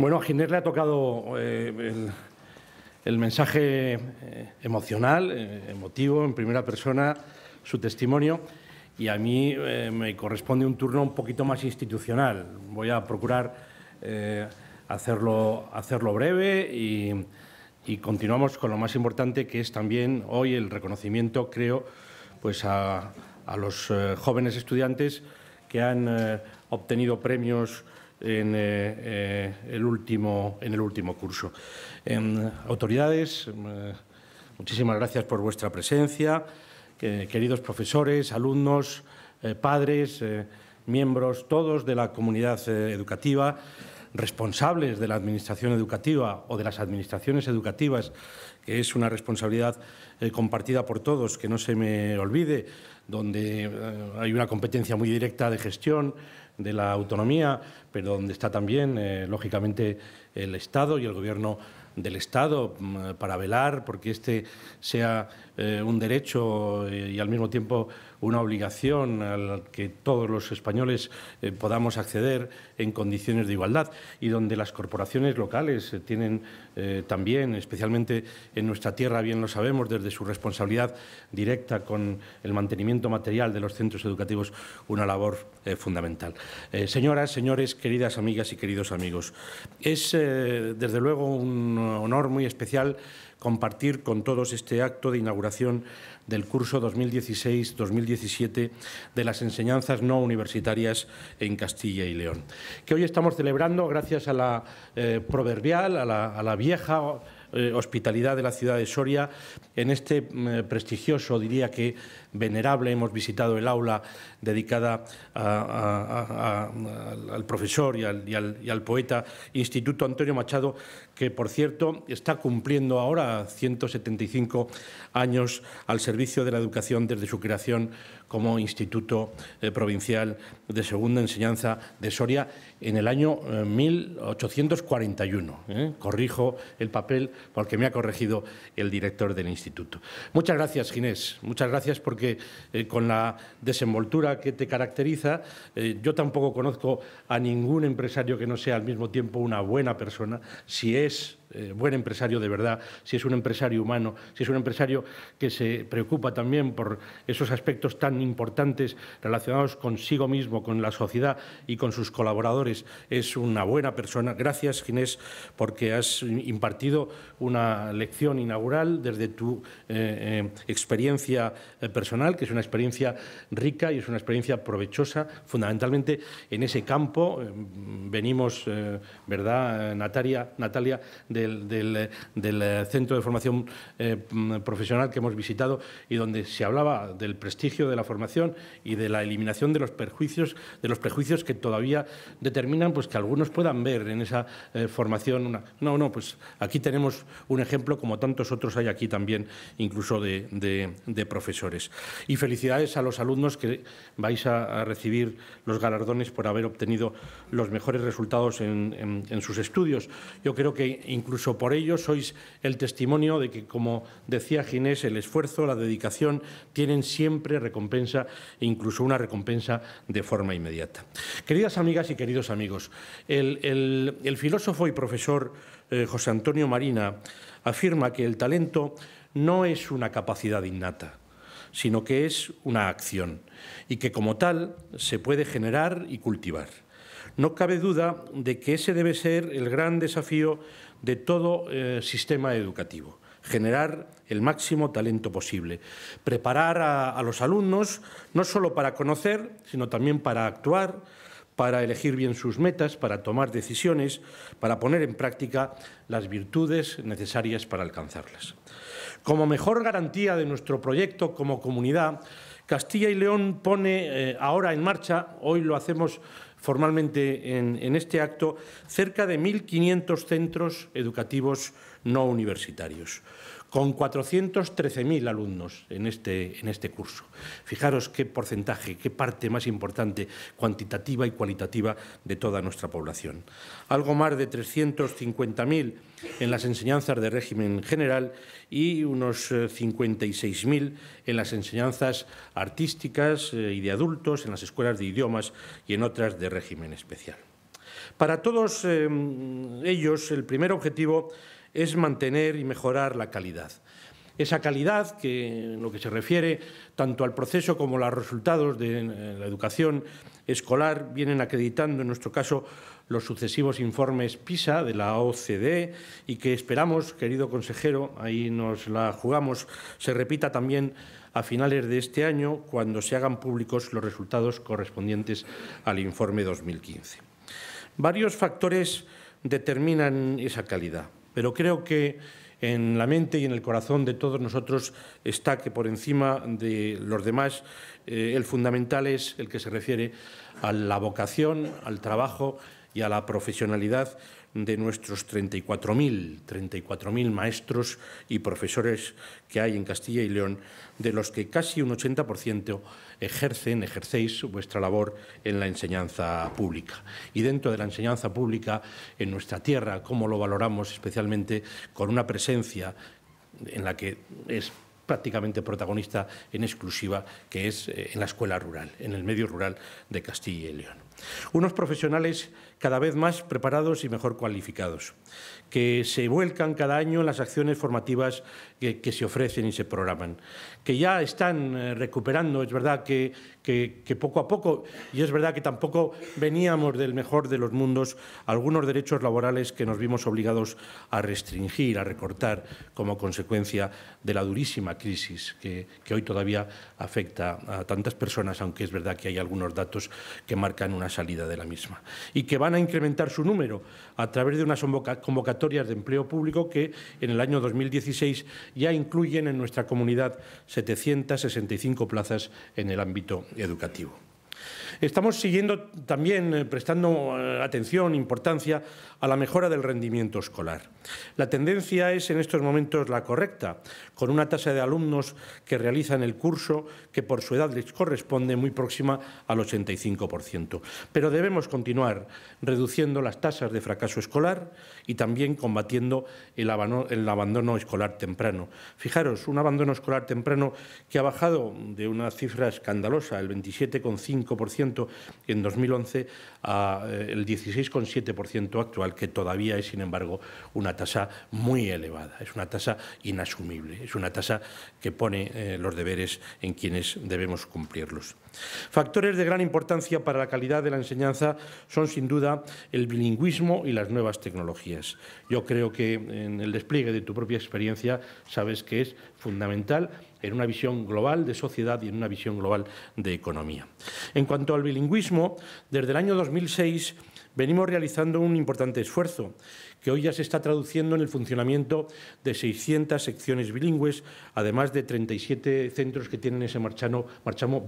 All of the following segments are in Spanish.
Bueno, a Ginés le ha tocado el mensaje emocional, emotivo, en primera persona, su testimonio, y a mí me corresponde un turno un poquito más institucional. Voy a procurar hacerlo breve y continuamos con lo más importante, que es también hoy el reconocimiento, creo, pues a los jóvenes estudiantes que han obtenido premios en el último curso. Autoridades, muchísimas gracias por vuestra presencia. Queridos profesores, alumnos, padres, miembros todos de la comunidad educativa, responsables de la Administración educativa o de las administraciones educativas, que es una responsabilidad compartida por todos, que no se me olvide, donde hay una competencia muy directa de gestión de la autonomía, pero donde está también, lógicamente, el Estado y el Gobierno del Estado para velar porque este sea un derecho y al mismo tiempo una obligación al que todos los españoles podamos acceder en condiciones de igualdad, y donde las corporaciones locales tienen también, especialmente en nuestra tierra, bien lo sabemos, desde su responsabilidad directa con el mantenimiento material de los centros educativos, una labor fundamental. Señoras, señores, queridas amigas y queridos amigos, es desde luego un honor muy especial compartir con todos este acto de inauguración del curso 2016-2017 de las enseñanzas no universitarias en Castilla y León, que hoy estamos celebrando gracias a la proverbial, a la vieja hospitalidad de la ciudad de Soria. En este prestigioso, diría que venerable, hemos visitado el aula dedicada al profesor y al poeta Instituto Antonio Machado, que, por cierto, está cumpliendo ahora 175 años al servicio de la educación desde su creación como Instituto Provincial de Segunda Enseñanza de Soria en el año 1841. Corrijo el papel porque me ha corregido el director del instituto. Muchas gracias, Ginés. Muchas gracias porque con la desenvoltura que te caracteriza, yo tampoco conozco a ningún empresario que no sea al mismo tiempo una buena persona, si es buen empresario de verdad, si es un empresario humano, si es un empresario que se preocupa también por esos aspectos tan importantes relacionados consigo mismo, con la sociedad y con sus colaboradores, es una buena persona. Gracias, Ginés, porque has impartido una lección inaugural desde tu experiencia personal, que es una experiencia rica y es una experiencia provechosa, fundamentalmente en ese campo. Venimos, ¿verdad, Natalia? Del centro de formación profesional que hemos visitado y donde se hablaba del prestigio de la formación y de la eliminación de los prejuicios que todavía determinan pues que algunos puedan ver en esa formación una... No, pues aquí tenemos un ejemplo, como tantos otros hay aquí también, incluso de profesores. Y felicidades a los alumnos, que vais a recibir los galardones por haber obtenido los mejores resultados en sus estudios. Yo creo que incluso por ello sois el testimonio de que, como decía Ginés, el esfuerzo, la dedicación tienen siempre recompensa, incluso una recompensa de forma inmediata. Queridas amigas y queridos amigos, el filósofo y profesor José Antonio Marina afirma que el talento no es una capacidad innata, sino que es una acción y que como tal se puede generar y cultivar. No cabe duda de que ese debe ser el gran desafío de todo sistema educativo: generar el máximo talento posible, preparar a los alumnos no solo para conocer, sino también para actuar, para elegir bien sus metas, para tomar decisiones, para poner en práctica las virtudes necesarias para alcanzarlas. Como mejor garantía de nuestro proyecto como comunidad, Castilla y León pone ahora en marcha, hoy lo hacemos formalmente en este acto, cerca de 1.500 centros educativos no universitarios, con 413.000 alumnos en este curso. Fijaros qué porcentaje, qué parte más importante, cuantitativa y cualitativa, de toda nuestra población. Algo más de 350.000 en las enseñanzas de régimen general y unos 56.000 en las enseñanzas artísticas y de adultos, en las escuelas de idiomas y en otras de régimen especial. Para todos ellos, el primer objetivo es mantener y mejorar la calidad. Esa calidad, que en lo que se refiere tanto al proceso como a los resultados de la educación escolar, vienen acreditando, en nuestro caso, los sucesivos informes PISA de la OCDE y que esperamos, querido consejero, ahí nos la jugamos, se repita también a finales de este año cuando se hagan públicos los resultados correspondientes al informe 2015. Varios factores determinan esa calidad, pero creo que en la mente y en el corazón de todos nosotros está que por encima de los demás el fundamental es el que se refiere a la vocación, al trabajo y a la profesionalidad de nuestros 34.000 maestros y profesores que hay en Castilla y León, de los que casi un 80% ejercéis vuestra labor en la enseñanza pública. Y dentro de la enseñanza pública, en nuestra tierra, cómo lo valoramos especialmente con una presencia en la que es prácticamente protagonista en exclusiva, que es en la escuela rural, en el medio rural de Castilla y León. Unos profesionales cada vez más preparados y mejor cualificados, que se vuelcan cada año en las acciones formativas que se ofrecen y se programan, que ya están recuperando, es verdad que poco a poco, y es verdad que tampoco veníamos del mejor de los mundos, algunos derechos laborales que nos vimos obligados a restringir, a recortar, como consecuencia de la durísima crisis que hoy todavía afecta a tantas personas, aunque es verdad que hay algunos datos que marcan una salida de la misma y que van a incrementar su número a través de unas convocatorias de empleo público que en el año 2016 ya incluyen en nuestra comunidad 765 plazas en el ámbito educativo. Estamos siguiendo también prestando atención, importancia a la mejora del rendimiento escolar. La tendencia es en estos momentos la correcta, con una tasa de alumnos que realizan el curso que por su edad les corresponde muy próxima al 85%. Pero debemos continuar reduciendo las tasas de fracaso escolar y también combatiendo el abandono escolar temprano. Fijaros, un abandono escolar temprano que ha bajado de una cifra escandalosa, el 27,5% en 2011 al 16,7% actual, que todavía es, sin embargo, una tasa muy elevada, es una tasa inasumible, es una tasa que pone los deberes en quienes debemos cumplirlos. Factores de gran importancia para la calidad de la enseñanza son, sin duda, el bilingüismo y las nuevas tecnologías. Yo creo que en el despliegue de tu propia experiencia sabes que es fundamental en una visión global de sociedad y en una visión global de economía. En cuanto al bilingüismo, desde el año 2006 venimos realizando un importante esfuerzo que hoy ya se está traduciendo en el funcionamiento de 600 secciones bilingües, además de 37 centros que tienen ese marchamo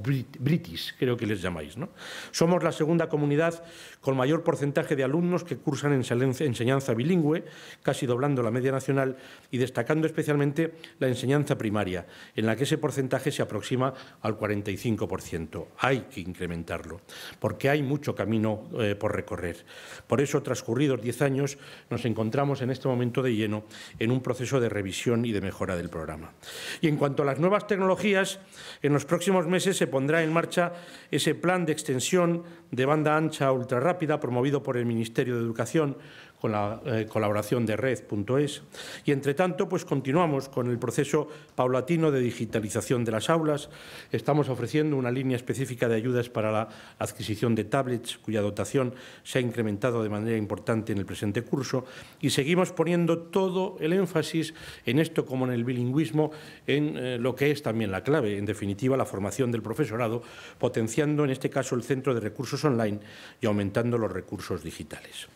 british, creo que les llamáis, ¿no? Somos la segunda comunidad con mayor porcentaje de alumnos que cursan enseñanza bilingüe, casi doblando la media nacional y destacando especialmente la enseñanza primaria, en la que ese porcentaje se aproxima al 45%. Hay que incrementarlo, porque hay mucho camino por recorrer. Por eso, transcurridos 10 años, nos encontramos en este momento de lleno en un proceso de revisión y de mejora del programa. Y en cuanto a las nuevas tecnologías, en los próximos meses se pondrá en marcha ese plan de extensión de banda ancha ultrarrápida promovido por el Ministerio de Educación, con la colaboración de Red.es, y entre tanto pues continuamos con el proceso paulatino de digitalización de las aulas. Estamos ofreciendo una línea específica de ayudas para la adquisición de tablets, cuya dotación se ha incrementado de manera importante en el presente curso, y seguimos poniendo todo el énfasis en esto como en el bilingüismo, en lo que es también la clave, en definitiva la formación del profesorado, potenciando en este caso el centro de recursos online y aumentando los recursos digitales.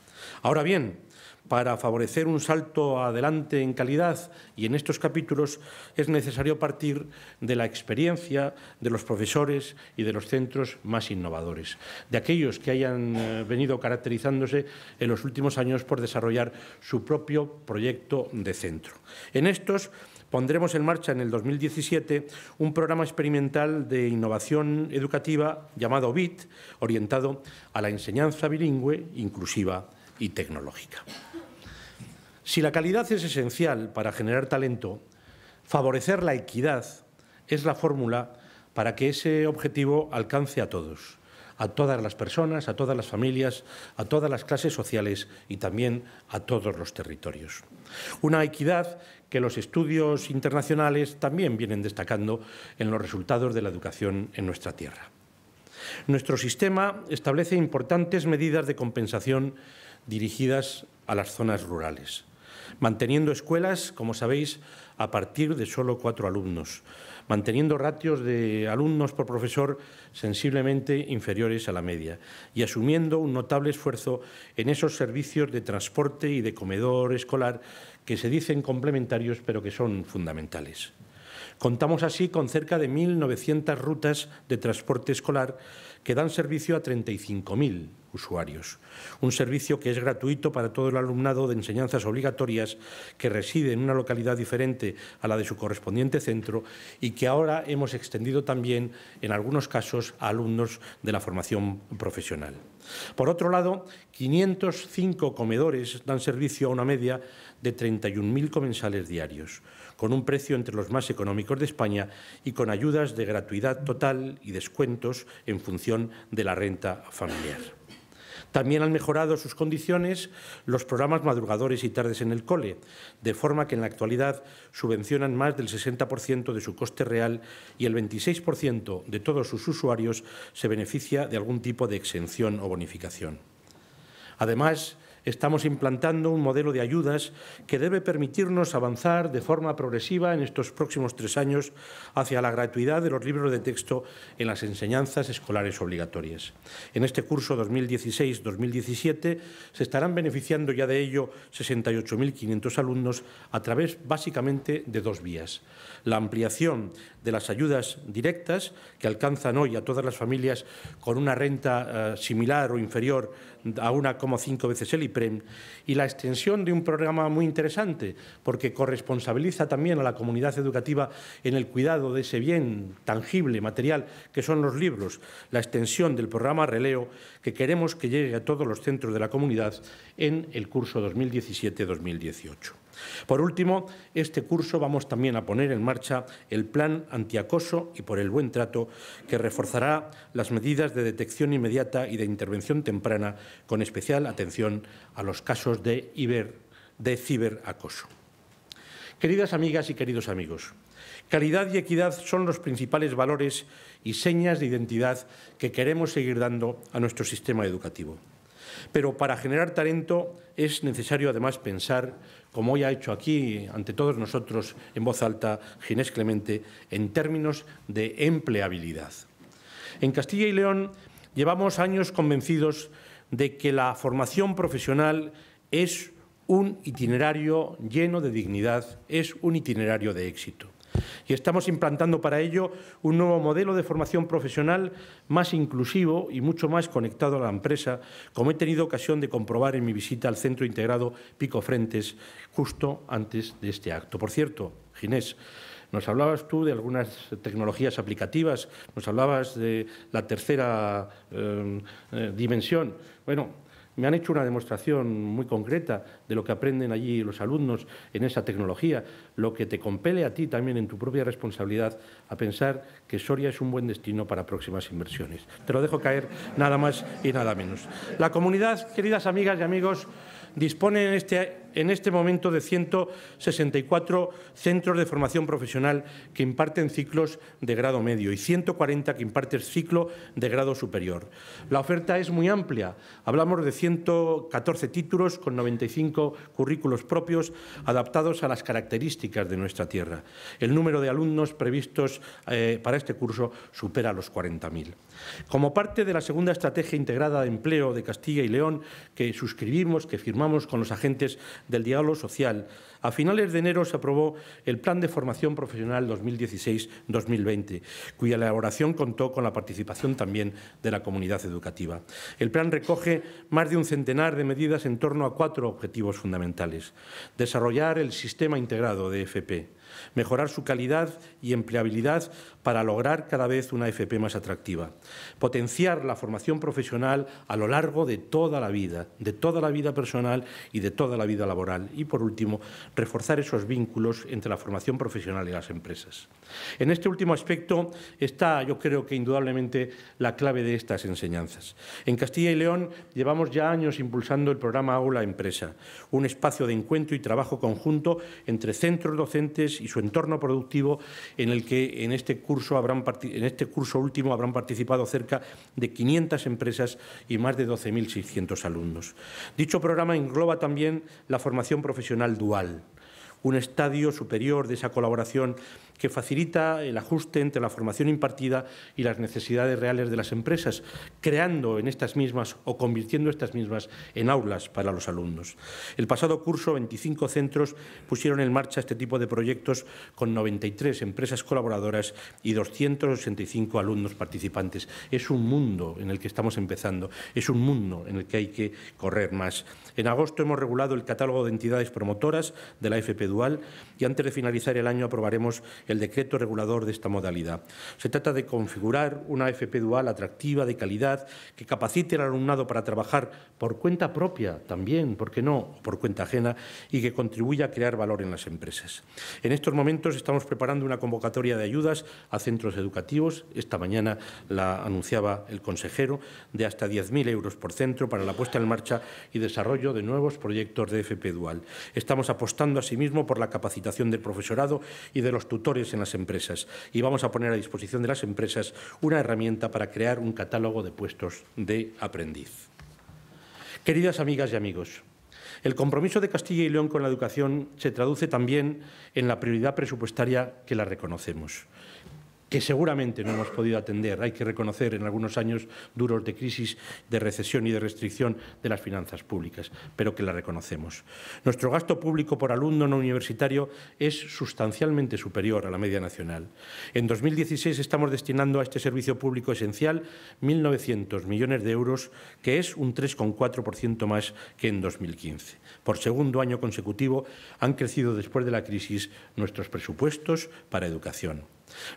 Ahora bien, para favorecer un salto adelante en calidad y en estos capítulos es necesario partir de la experiencia de los profesores y de los centros más innovadores, de aquellos que hayan venido caracterizándose en los últimos años por desarrollar su propio proyecto de centro. En estos pondremos en marcha en el 2017 un programa experimental de innovación educativa llamado BIT, orientado a la enseñanza bilingüe, inclusiva y tecnológica. Si la calidad es esencial para generar talento, favorecer la equidad es la fórmula para que ese objetivo alcance a todos, a todas las personas, a todas las familias, a todas las clases sociales y también a todos los territorios. Una equidad que los estudios internacionales también vienen destacando en los resultados de la educación en nuestra tierra. Nuestro sistema establece importantes medidas de compensación dirigidas a las zonas rurales, manteniendo escuelas, como sabéis, a partir de solo 4 alumnos, manteniendo ratios de alumnos por profesor sensiblemente inferiores a la media y asumiendo un notable esfuerzo en esos servicios de transporte y de comedor escolar que se dicen complementarios pero que son fundamentales. Contamos así con cerca de 1.900 rutas de transporte escolar que dan servicio a 35.000 usuarios. Un servicio que es gratuito para todo el alumnado de enseñanzas obligatorias que reside en una localidad diferente a la de su correspondiente centro y que ahora hemos extendido también, en algunos casos, a alumnos de la formación profesional. Por otro lado, 505 comedores dan servicio a una media de 31.000 comensales diarios, con un precio entre los más económicos de España y con ayudas de gratuidad total y descuentos en función de la renta familiar. También han mejorado sus condiciones los programas madrugadores y tardes en el cole, de forma que en la actualidad subvencionan más del 60% de su coste real y el 26% de todos sus usuarios se beneficia de algún tipo de exención o bonificación. Además, estamos implantando un modelo de ayudas que debe permitirnos avanzar de forma progresiva en estos próximos 3 años hacia la gratuidad de los libros de texto en las enseñanzas escolares obligatorias. En este curso 2016-2017 se estarán beneficiando ya de ello 68.500 alumnos a través básicamente de 2 vías. La ampliación de las ayudas directas que alcanzan hoy a todas las familias con una renta similar o inferior a 1,5 veces el IPC, y la extensión de un programa muy interesante porque corresponsabiliza también a la comunidad educativa en el cuidado de ese bien tangible, material, que son los libros, la extensión del programa Releo que queremos que llegue a todos los centros de la comunidad en el curso 2017-2018. Por último, este curso vamos también a poner en marcha el Plan Antiacoso y por el Buen Trato, que reforzará las medidas de detección inmediata y de intervención temprana con especial atención a los casos de ciberacoso. Queridas amigas y queridos amigos, calidad y equidad son los principales valores y señas de identidad que queremos seguir dando a nuestro sistema educativo. Pero para generar talento es necesario además pensar, como hoy ha hecho aquí ante todos nosotros en voz alta Ginés Clemente, en términos de empleabilidad. En Castilla y León llevamos años convencidos de que la formación profesional es un itinerario lleno de dignidad, es un itinerario de éxito. Y estamos implantando para ello un nuevo modelo de formación profesional más inclusivo y mucho más conectado a la empresa, como he tenido ocasión de comprobar en mi visita al Centro Integrado Pico Frentes justo antes de este acto. Por cierto, Ginés, nos hablabas tú de algunas tecnologías aplicativas, nos hablabas de la tercera dimensión. Bueno, me han hecho una demostración muy concreta de lo que aprenden allí los alumnos en esa tecnología, lo que te compele a ti también en tu propia responsabilidad a pensar que Soria es un buen destino para próximas inversiones. Te lo dejo caer nada más y nada menos. La comunidad, queridas amigas y amigos, dispone en este momento de 164 centros de formación profesional que imparten ciclos de grado medio y 140 que imparten ciclo de grado superior. La oferta es muy amplia. Hablamos de 114 títulos con 95 currículos propios adaptados a las características de nuestra tierra. El número de alumnos previstos para este curso supera los 40.000. Como parte de la segunda estrategia integrada de empleo de Castilla y León que suscribimos, que firmamos con los agentes del diálogo social, a finales de enero se aprobó el Plan de Formación Profesional 2016-2020, cuya elaboración contó con la participación también de la comunidad educativa. El plan recoge más de un centenar de medidas en torno a 4 objetivos fundamentales. Desarrollar el sistema integrado de FP, mejorar su calidad y empleabilidad para lograr cada vez una FP más atractiva, potenciar la formación profesional a lo largo de toda la vida personal y de toda la vida laboral y, por último, reforzar esos vínculos entre la formación profesional y las empresas. En este último aspecto está, yo creo que indudablemente, la clave de estas enseñanzas. En Castilla y León llevamos ya años impulsando el programa Aula Empresa, un espacio de encuentro y trabajo conjunto entre centros docentes y su entorno productivo, en el que en este curso último habrán participado cerca de 500 empresas y más de 12.600 alumnos. Dicho programa engloba también la formación profesional dual, un estadio superior de esa colaboración que facilita el ajuste entre la formación impartida y las necesidades reales de las empresas, creando en estas mismas o convirtiendo estas mismas en aulas para los alumnos. El pasado curso, 25 centros pusieron en marcha este tipo de proyectos con 93 empresas colaboradoras y 285 alumnos participantes. Es un mundo en el que estamos empezando, es un mundo en el que hay que correr más. En agosto hemos regulado el catálogo de entidades promotoras de la FP dual y antes de finalizar el año aprobaremos el decreto regulador de esta modalidad. Se trata de configurar una FP dual atractiva, de calidad, que capacite al alumnado para trabajar por cuenta propia también, ¿por qué no?, por cuenta ajena, y que contribuya a crear valor en las empresas. En estos momentos estamos preparando una convocatoria de ayudas a centros educativos, esta mañana la anunciaba el consejero, de hasta 10.000 euros por centro para la puesta en marcha y desarrollo de nuevos proyectos de FP dual. Estamos apostando asimismo por la capacitación del profesorado y de los tutores en las empresas y vamos a poner a disposición de las empresas una herramienta para crear un catálogo de puestos de aprendiz. Queridas amigas y amigos, el compromiso de Castilla y León con la educación se traduce también en la prioridad presupuestaria que la reconocemos, que seguramente no hemos podido atender, hay que reconocer, en algunos años duros de crisis, de recesión y de restricción de las finanzas públicas, pero que la reconocemos. Nuestro gasto público por alumno no universitario es sustancialmente superior a la media nacional. En 2016 estamos destinando a este servicio público esencial 1.900 millones de euros, que es un 3,4% más que en 2015. Por segundo año consecutivo han crecido después de la crisis nuestros presupuestos para educación,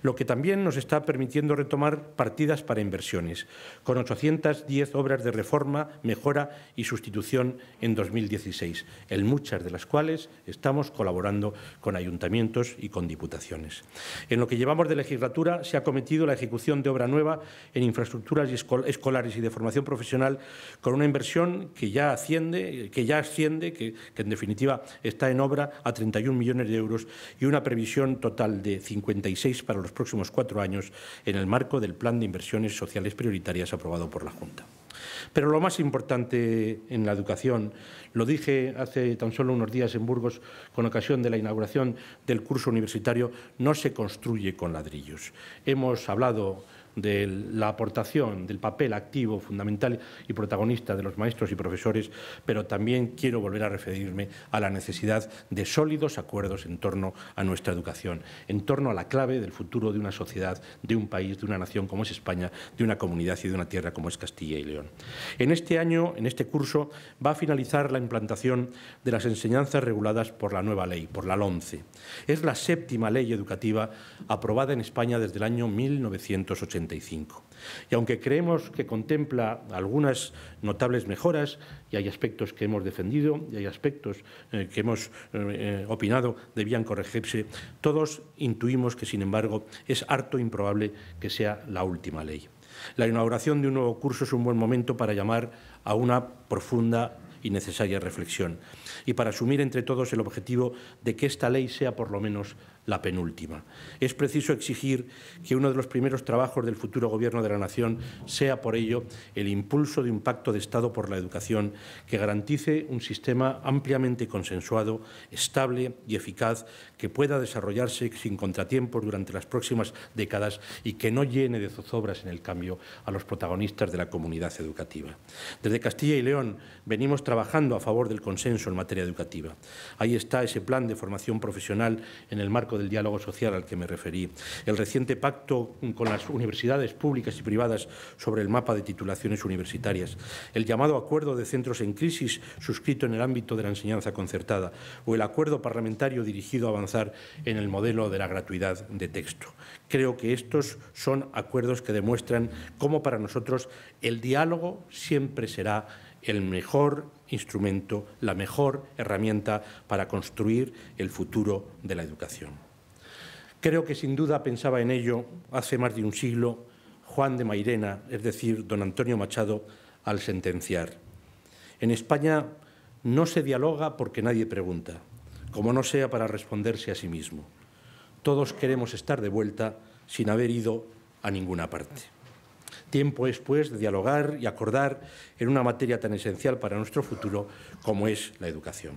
lo que también nos está permitiendo retomar partidas para inversiones, con 810 obras de reforma, mejora y sustitución en 2016, en muchas de las cuales estamos colaborando con ayuntamientos y con diputaciones. En lo que llevamos de legislatura se ha cometido la ejecución de obra nueva en infraestructuras escolares y de formación profesional, con una inversión que en definitiva está en obra a 31 millones de euros y una previsión total de 56 para los próximos 4 años en el marco del Plan de Inversiones Sociales Prioritarias aprobado por la Junta. Pero lo más importante en la educación, lo dije hace tan solo unos días en Burgos con ocasión de la inauguración del curso universitario, no se construye con ladrillos. Hemos hablado de la aportación, del papel activo, fundamental y protagonista de los maestros y profesores, pero también quiero volver a referirme a la necesidad de sólidos acuerdos en torno a nuestra educación, en torno a la clave del futuro de una sociedad, de un país, de una nación como es España, de una comunidad y de una tierra como es Castilla y León. En este año, en este curso, va a finalizar la implantación de las enseñanzas reguladas por la nueva ley, por la LONCE. Es la 7ª ley educativa aprobada en España desde el año 1980. Y aunque creemos que contempla algunas notables mejoras, y hay aspectos que hemos defendido y hay aspectos que hemos opinado debían corregirse, todos intuimos que, sin embargo, es harto improbable que sea la última ley. La inauguración de un nuevo curso es un buen momento para llamar a una profunda y necesaria reflexión y para asumir entre todos el objetivo de que esta ley sea por lo menos la penúltima. Es preciso exigir que uno de los primeros trabajos del futuro Gobierno de la Nación sea, por ello, el impulso de un pacto de Estado por la educación que garantice un sistema ampliamente consensuado, estable y eficaz, que pueda desarrollarse sin contratiempos durante las próximas décadas y que no llene de zozobras en el cambio a los protagonistas de la comunidad educativa. Desde Castilla y León venimos trabajando a favor del consenso en materia educativa. Ahí está ese plan de formación profesional en el marco del diálogo social al que me referí. El reciente pacto con las universidades públicas y privadas sobre el mapa de titulaciones universitarias. El llamado acuerdo de centros en crisis suscrito en el ámbito de la enseñanza concertada. O el acuerdo parlamentario dirigido a avanzar en el modelo de la gratuidad de texto. Creo que estos son acuerdos que demuestran cómo para nosotros el diálogo siempre será el mejor instrumento, la mejor herramienta para construir el futuro de la educación. Creo que sin duda pensaba en ello hace más de un siglo Juan de Mairena, es decir, don Antonio Machado, al sentenciar: en España no se dialoga porque nadie pregunta, como no sea para responderse a sí mismo. Todos queremos estar de vuelta sin haber ido a ninguna parte. Tiempo es, pues, de dialogar y acordar en una materia tan esencial para nuestro futuro como es la educación.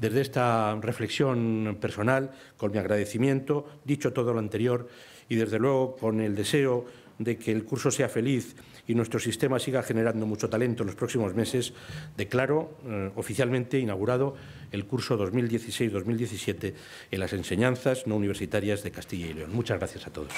Desde esta reflexión personal, con mi agradecimiento, dicho todo lo anterior, y desde luego con el deseo de que el curso sea feliz y nuestro sistema siga generando mucho talento en los próximos meses, declaro oficialmente inaugurado el curso 2016-2017 en las enseñanzas no universitarias de Castilla y León. Muchas gracias a todos.